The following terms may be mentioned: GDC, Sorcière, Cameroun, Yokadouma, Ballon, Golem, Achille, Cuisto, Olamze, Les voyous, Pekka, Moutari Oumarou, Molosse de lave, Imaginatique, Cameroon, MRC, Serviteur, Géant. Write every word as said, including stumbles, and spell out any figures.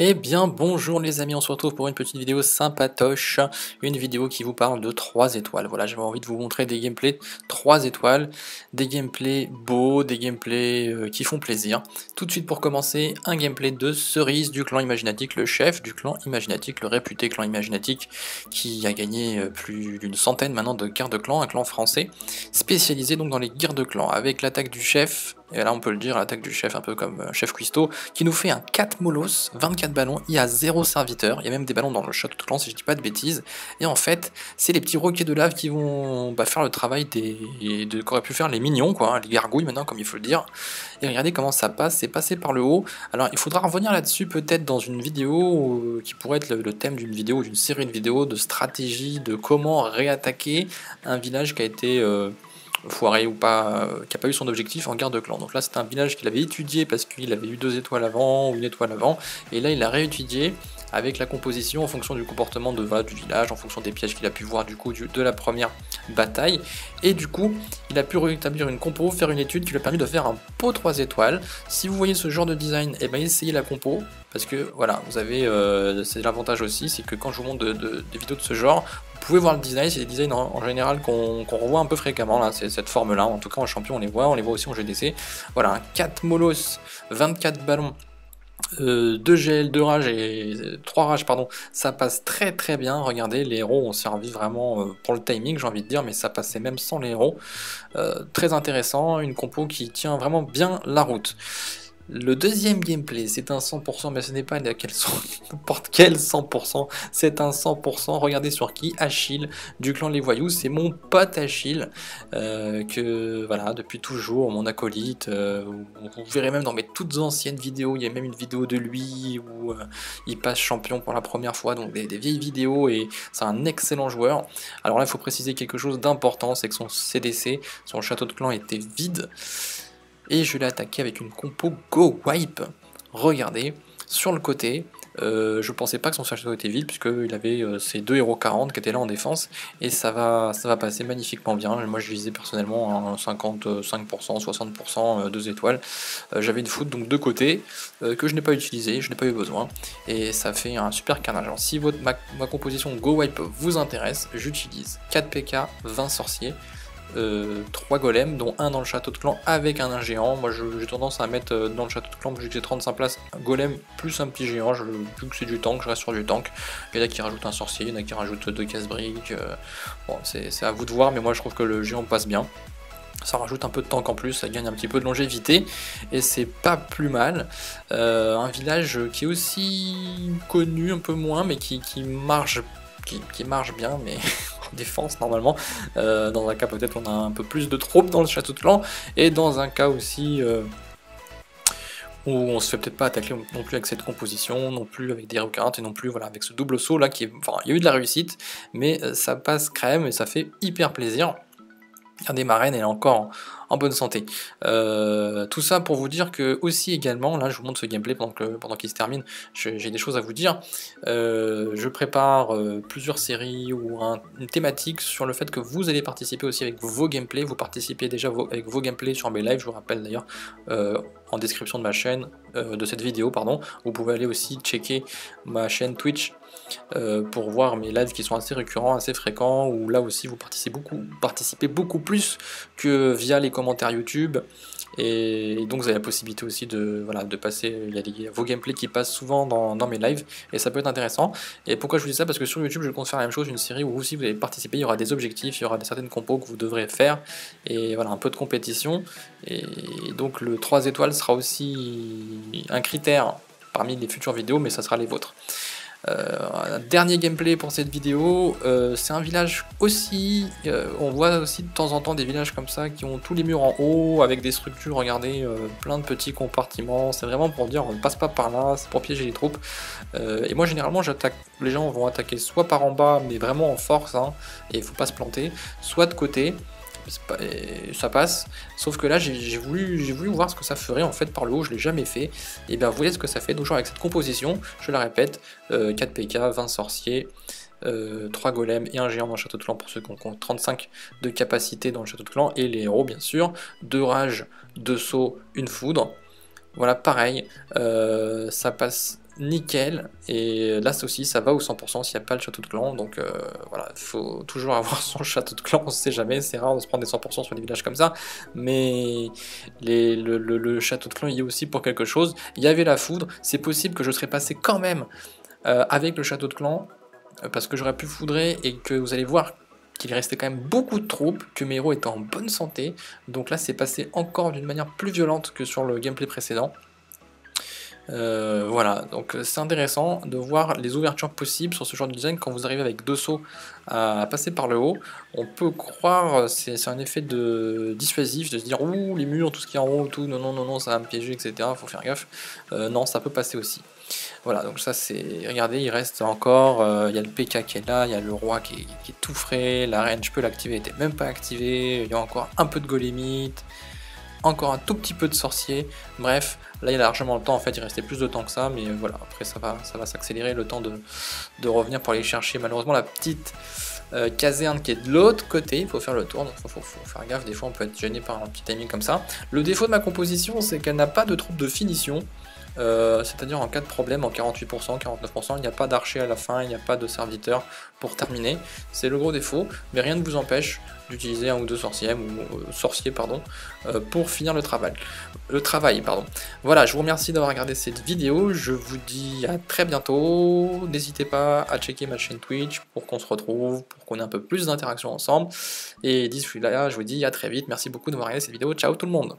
Eh bien bonjour les amis, on se retrouve pour une petite vidéo sympatoche, une vidéo qui vous parle de trois étoiles. Voilà, j'avais envie de vous montrer des gameplays trois étoiles, des gameplays beaux, des gameplays euh, qui font plaisir. Tout de suite pour commencer, un gameplay de Cerise du clan Imaginatique, le chef du clan Imaginatique, le réputé clan Imaginatique qui a gagné plus d'une centaine maintenant de guerres de clans, un clan français spécialisé donc dans les guerres de clans, avec l'attaque du chef. Et là on peut le dire, l'attaque du chef, un peu comme chef Cuisto, qui nous fait un quatre molosses, vingt-quatre ballons, il y a zéro serviteur, il y a même des ballons dans le château de clan si je dis pas de bêtises, et en fait c'est les petits roquets de lave qui vont bah, faire le travail des... de... qu'auraient pu faire les mignons, quoi, les gargouilles maintenant comme il faut le dire. Et regardez comment ça passe, c'est passé par le haut. Alors il faudra revenir là-dessus peut-être dans une vidéo euh, qui pourrait être le, le thème d'une vidéo, d'une série de vidéos de stratégie, de comment réattaquer un village qui a été... Euh... foiré ou pas, euh, qui n'a pas eu son objectif en guerre de clan. Donc là c'est un village qu'il avait étudié parce qu'il avait eu deux étoiles avant ou une étoile avant, et là il l'a réétudié avec la composition en fonction du comportement de, voilà, du village, en fonction des pièges qu'il a pu voir du coup du, de la première bataille, et du coup il a pu rétablir une compo, faire une étude qui lui a permis de faire un pot trois étoiles. Si vous voyez ce genre de design, et ben essayez la compo, parce que voilà, vous avez euh, c'est l'avantage aussi, c'est que quand je vous montre de, de, des vidéos de ce genre, vous pouvez voir le design, c'est des designs en, en général qu'on qu'on revoit un peu fréquemment, là, c'est cette forme-là, en tout cas en champion on les voit, on les voit aussi en G D C. Voilà, hein, quatre molosses, vingt-quatre ballons, Euh, deux G L, deux rages et trois rages, pardon, ça passe très très bien. Regardez, les héros ont servi vraiment pour le timing, j'ai envie de dire, mais ça passait même sans les héros. Euh, très intéressant, une compo qui tient vraiment bien la route. Le deuxième gameplay, c'est un cent pour cent, mais ce n'est pas n'importe quel cent pour cent, c'est un cent pour cent, regardez sur qui, Achille, du clan Les Voyous, c'est mon pote Achille, euh, que voilà, depuis toujours, mon acolyte, euh, vous verrez même dans mes toutes anciennes vidéos, il y a même une vidéo de lui où euh, il passe champion pour la première fois, donc des, des vieilles vidéos, et c'est un excellent joueur. Alors là, il faut préciser quelque chose d'important, c'est que son C D C, son château de clan était vide, et je l'ai attaqué avec une compo Go Wipe. Regardez, sur le côté, euh, je pensais pas que son château était vide, puisqu'il avait euh, ses deux héros quarante qui étaient là en défense, et ça va, ça va passer magnifiquement bien. Moi je visais personnellement hein, cinquante-cinq pour cent, soixante pour cent, euh, deux étoiles. Euh, J'avais une foot, donc deux côtés, euh, que je n'ai pas utilisé, je n'ai pas eu besoin, et ça fait un super carnage. Alors si votre, ma, ma composition Go Wipe vous intéresse, j'utilise quatre P K, vingt sorciers, Euh, trois golems, dont un dans le château de clan avec un, un géant. Moi j'ai tendance à mettre euh, dans le château de clan, vu que j'ai trente-cinq places, un golem plus un petit géant. Je, vu que c'est du tank, je reste sur du tank. Il y en a qui rajoutent un sorcier, il y en a qui rajoutent deux casse-briques. Euh, bon, c'est à vous de voir, mais moi je trouve que le géant passe bien. Ça rajoute un peu de tank en plus, ça gagne un petit peu de longévité, et c'est pas plus mal. Euh, un village qui est aussi connu, un peu moins, mais qui, qui marche Qui, qui marche bien, mais en défense normalement. Euh, dans un cas peut-être on a un peu plus de troupes dans le château de clan, et dans un cas aussi euh, où on se fait peut-être pas attaquer non plus avec cette composition, non plus avec des héros quarante, et non plus voilà avec ce double saut là qui est, enfin il y a eu de la réussite, mais ça passe crème et ça fait hyper plaisir. Regardez, ma reine, elle est encore en bonne santé. Euh, tout ça pour vous dire que, aussi également, là je vous montre ce gameplay pendant que, pendant qu'il se termine, j'ai des choses à vous dire. Euh, je prépare euh, plusieurs séries ou un, une thématique sur le fait que vous allez participer aussi avec vos gameplays. Vous participez déjà vos, avec vos gameplays sur mes lives, je vous rappelle d'ailleurs euh, en description de ma chaîne, euh, de cette vidéo, pardon. Vous pouvez aller aussi checker ma chaîne Twitch. Euh, pour voir mes lives qui sont assez récurrents, assez fréquents, où là aussi vous participez beaucoup, participez beaucoup plus que via les commentaires YouTube, et donc vous avez la possibilité aussi de, voilà, de passer, il y a des, vos gameplays qui passent souvent dans, dans mes lives, et ça peut être intéressant. Et pourquoi je vous dis ça, parce que sur YouTube je compte faire la même chose, une série où aussi vous allez participer, il y aura des objectifs, il y aura certaines compos que vous devrez faire, et voilà, un peu de compétition, et donc le trois étoiles sera aussi un critère parmi les futures vidéos, mais ça sera les vôtres. Euh, un dernier gameplay pour cette vidéo, euh, c'est un village aussi, euh, on voit aussi de temps en temps des villages comme ça qui ont tous les murs en haut avec des structures, regardez, euh, plein de petits compartiments, c'est vraiment pour dire on ne passe pas par là, c'est pour piéger les troupes. Euh, et moi généralement j'attaque, les gens vont attaquer soit par en bas mais vraiment en force, hein, et il faut pas se planter, soit de côté. Ça passe, sauf que là j'ai voulu, j'ai voulu voir ce que ça ferait en fait par le haut, je l'ai jamais fait, et bien vous voyez ce que ça fait. Donc genre avec cette composition, je la répète, euh, quatre P K, vingt sorciers, euh, trois golems et un géant dans le château de clan pour ceux qui ont, qui ont trente-cinq de capacité dans le château de clan, et les héros bien sûr, deux rages, deux sauts, une foudre. Voilà, pareil, euh, ça passe nickel. Et là, ça aussi, ça va au cent pour cent s'il n'y a pas le château de clan. Donc euh, voilà, il faut toujours avoir son château de clan, on ne sait jamais. C'est rare de se prendre des cent pour cent sur des villages comme ça. Mais les, le, le, le château de clan y est aussi pour quelque chose. Il y avait la foudre. C'est possible que je serais passé quand même euh, avec le château de clan, euh, parce que j'aurais pu foudrer et que vous allez voir qu'il restait quand même beaucoup de troupes, que mes héros étaient en bonne santé. Donc là, c'est passé encore d'une manière plus violente que sur le gameplay précédent. Euh, voilà, donc c'est intéressant de voir les ouvertures possibles sur ce genre de design. Quand vous arrivez avec deux sauts à passer par le haut, on peut croire, c'est un effet de dissuasif, de se dire ouh les murs, tout ce qui est en haut, tout, non non non non ça va me piéger, etc, faut faire gaffe. Euh, non, ça peut passer aussi. Voilà, donc ça c'est, regardez, il reste encore, il euh, y a le P K qui est là, il y a le roi qui est, qui est tout frais, la reine je peux l'activer, elle n'était même pas activée, il y a encore un peu de golémite, encore un tout petit peu de sorcier. Bref, là il a largement le temps, en fait il restait plus de temps que ça, mais voilà, après ça va, ça va s'accélérer, le temps de, de revenir pour aller chercher malheureusement la petite euh, caserne qui est de l'autre côté. Il faut faire le tour, donc il faut, faut faire gaffe, des fois on peut être gêné par un petit timing comme ça. Le défaut de ma composition, c'est qu'elle n'a pas de troupe de finition. Euh, c'est-à-dire en cas de problème, en quarante-huit pour cent, quarante-neuf pour cent, il n'y a pas d'archer à la fin, il n'y a pas de serviteur pour terminer. C'est le gros défaut, mais rien ne vous empêche d'utiliser un ou deux sorciers, ou, euh, sorciers pardon, euh, pour finir le travail. Le travail, pardon. Voilà, je vous remercie d'avoir regardé cette vidéo, je vous dis à très bientôt. N'hésitez pas à checker ma chaîne Twitch pour qu'on se retrouve, pour qu'on ait un peu plus d'interaction ensemble. Et d'ici là, je vous dis à très vite, merci beaucoup d'avoir regardé cette vidéo, ciao tout le monde.